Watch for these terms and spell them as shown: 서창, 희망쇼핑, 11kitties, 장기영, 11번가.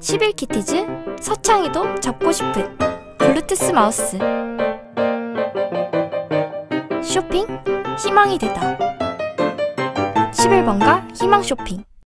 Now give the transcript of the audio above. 11키티즈 서창이도 접고 싶은 블루투스 마우스 쇼핑 희망이 되다 11번가 희망 쇼핑